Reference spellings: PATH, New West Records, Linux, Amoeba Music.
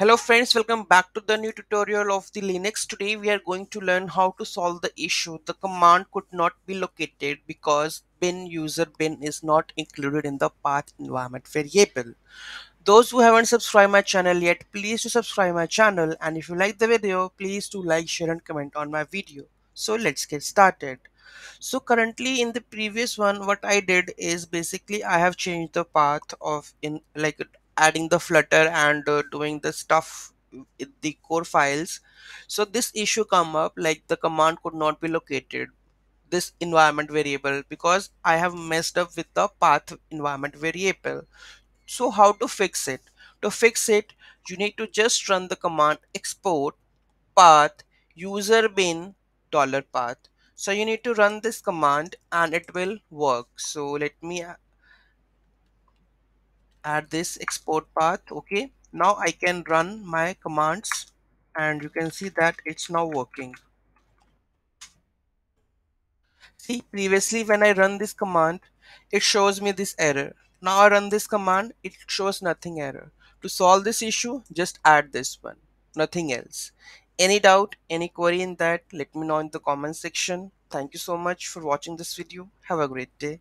Hello friends, welcome back to the new tutorial of the Linux. Today we are going to learn how to solve the issue. The command could not be located because bin is not included in the path environment variable. Those who haven't subscribed my channel yet, please do subscribe my channel, and if you like the video, please do like, share and comment on my video. So let's get started. So currently in the previous one, what I did is basically I have changed the path of adding the flutter and doing the stuff in the core files. So this issue come up like the command could not be located this environment variable because I have messed up with the path environment variable. So how to fix it? To fix it, you need to just run the command export path user bin $path. So you need to run this command and it will work. So let me add this export path. Okay, now I can run my commands and you can see that it's now working. See, previously when I run this command, it shows me this error. Now I run this command, it shows nothing error. To solve this issue, just add this one, nothing else. Any doubt, any query in that, let me know in the comment section. Thank you so much for watching this video. Have a great day.